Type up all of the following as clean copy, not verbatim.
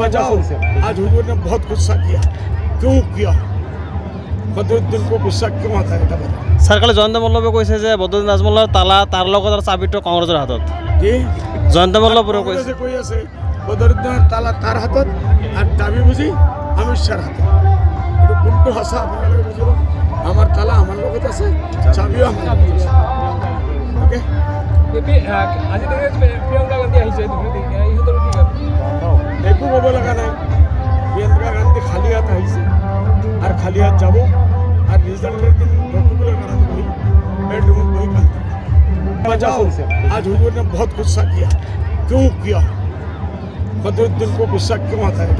आज हुजूर ने बहुत गुस्सा किया, क्यों किया? बदरुद्दीन को गुस्सा क्यों आता है? सरकार जयंत मल्लभे कैसे जो बदरुद्दीन आजमलर ताला तार लगत और चाबिटो कांग्रेसर हाथत जी जयंत मल्लभे कैसे कोई আছে बदरुद्दीन ताला तार हाथत আর দাবি বুঝি আমি সর হাতে একটু গুন্ড হাসা আপনারা বুঝলো আমার তালা আমার লগত আছে চাবিও আমার আছে ওকে এপি আজ থেকে প্রিয়ঙ্কা গান্ধী আইছে তুমি দেখে এই হতো কি একটু ভালো লাগা নাই প্রিয়ঙ্কা গান্ধী খালি হাত আইছে और खाली हाथ जाब और रिजल्ट बेडरूम आज हुजूर ने बहुत गुस्सा किया, क्यों किया? बदरुद्दीन को गुस्सा क्यों आता है?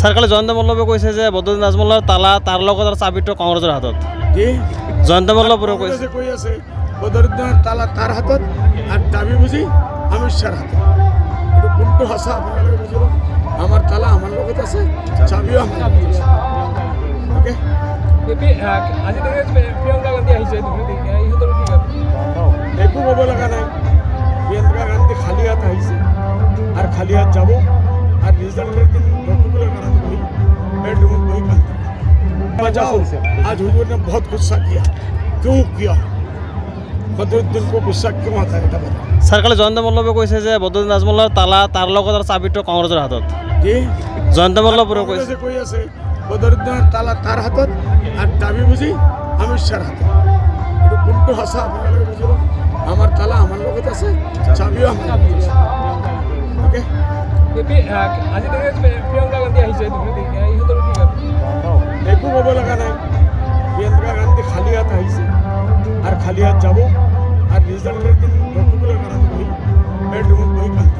सरकार जयंत मल्लभे कैसे जो बदरुद्दीन आजमलर ताला तार लगत और चाबिटो कांग्रेसर हाथत जी जयंत मल्लभे कैसे कोई আছে बदरुद्दीन ताला तार हाथत और দাবি বুঝি আমি সর হাতে একটু গুন্ড হাসা আপনারা বুঝলো আমার তালা আমার লগত আছে চাবিও আমার আছে এপি আজ থেকে প্রিয়ঙ্কা গান্ধী আইছে তুমি দেখে এই হতো কি একটু ভালো লাগা নাই প্রিয়ঙ্কা গান্ধী খালি হাত আইছে আর খালি হাত যাব আর রিজল্ট ডকুমেন্টগুলো কারণ হই বেডরুম হই आज हुजूर ने बहुत गुस्सा किया, क्यों किया? बदरुद्दीन को गुस्सा क्यों आता है? सरकार जयंत मल्लभे कैसे जो बदरुद्दीन आजमलर ताला तार लगत और चाबिटो कांग्रेसर हाथत जी जयंत मल्लभे कैसे कोई আছে बदरुद्दीन ताला तार हाथत और দাবি বুঝি আমি সর হাতে একটু গুন্ড হাসা আপনারা বুঝলো আমার তালা আমার লগত আছে চাবিও আমার আছে ওকে এপি আজ থেকে প্রিয়ঙ্কা গান্ধী আইছে তুমি দেখে এই হতো কি একটু ভালো লাগা নাই প্রিয়ঙ্কা গান্ধী খালি হাত আইছে আর খালি হাত যাব আর রিজল্ট ডকুমেন্টগুলো কারণ হই বেডরুম হই